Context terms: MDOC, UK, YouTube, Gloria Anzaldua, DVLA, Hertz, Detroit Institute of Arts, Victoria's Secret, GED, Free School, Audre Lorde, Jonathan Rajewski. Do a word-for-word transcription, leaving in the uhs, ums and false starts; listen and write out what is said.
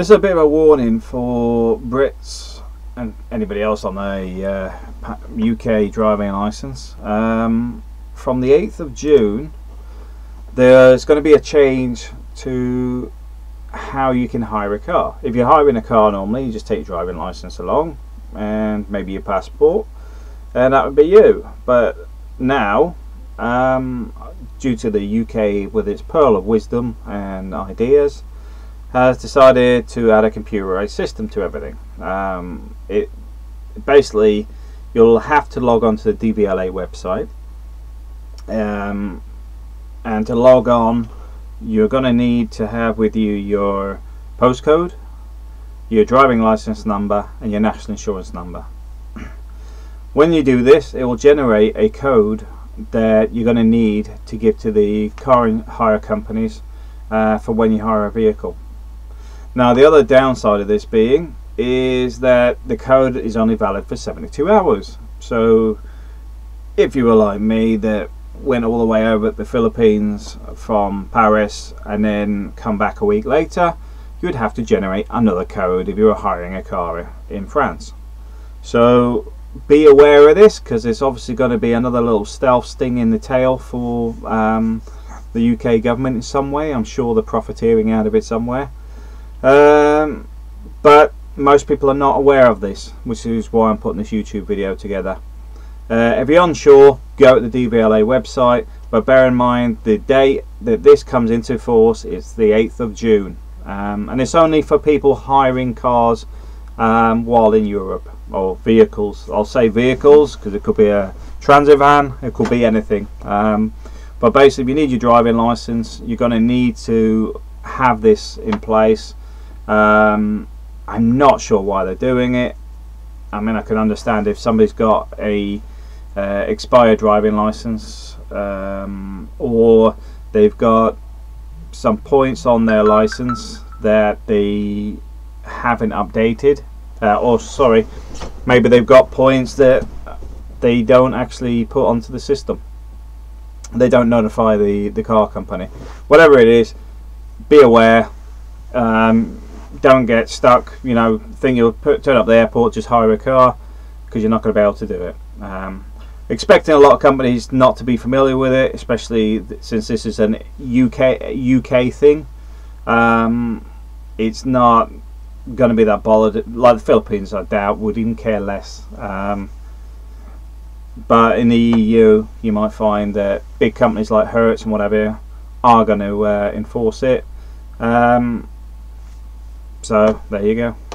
This is a bit of a warning for Brits and anybody else on a uh, U K driving licence. Um, from the eighth of June there's going to be a change to how you can hire a car. If you're hiring a car normally, you just take your driving licence along and maybe your passport, and that would be you. But now, um, due to the U K with its pearl of wisdom and ideas, has decided to add a computerized system to everything. Um, it basically, you'll have to log on to the D V L A website, um, and to log on you're going to need to have with you your postcode, your driving license number and your national insurance number. When you do this, it will generate a code that you're going to need to give to the car hire companies uh, for when you hire a vehicle. Now, the other downside of this being is that the code is only valid for seventy-two hours. So if you were like me that went all the way over to the Philippines from Paris and then come back a week later, you would have to generate another code if you were hiring a car in France. So be aware of this, because there's obviously going to be another little stealth sting in the tail for um, the U K government in some way. I'm sure they're profiteering out of it somewhere. Um, but most people are not aware of this, which is why I'm putting this YouTube video together. Uh, if you're unsure, go to the D V L A website, but bear in mind the date that this comes into force is the eighth of June, um, and it's only for people hiring cars um, while in Europe, or vehicles. I'll say vehicles because it could be a transit van, it could be anything, um, but basically if you need your driving license, you're going to need to have this in place. Um, I'm not sure why they're doing it. I mean, I can understand if somebody's got a uh, expired driving license, um, or they've got some points on their license that they haven't updated, uh, or sorry, maybe they've got points that they don't actually put onto the system. They don't notify the, the car company. Whatever it is, be aware. Um, don't get stuck, you know, think you'll put, turn up the airport, just hire a car, because you're not going to be able to do it. Um, expecting a lot of companies not to be familiar with it, especially th since this is an U K U K thing. Um, it's not going to be that bothered. Like the Philippines, I doubt, would even care less. Um, but in the E U, you might find that big companies like Hertz and whatever are going to uh, enforce it. Um, so there you go.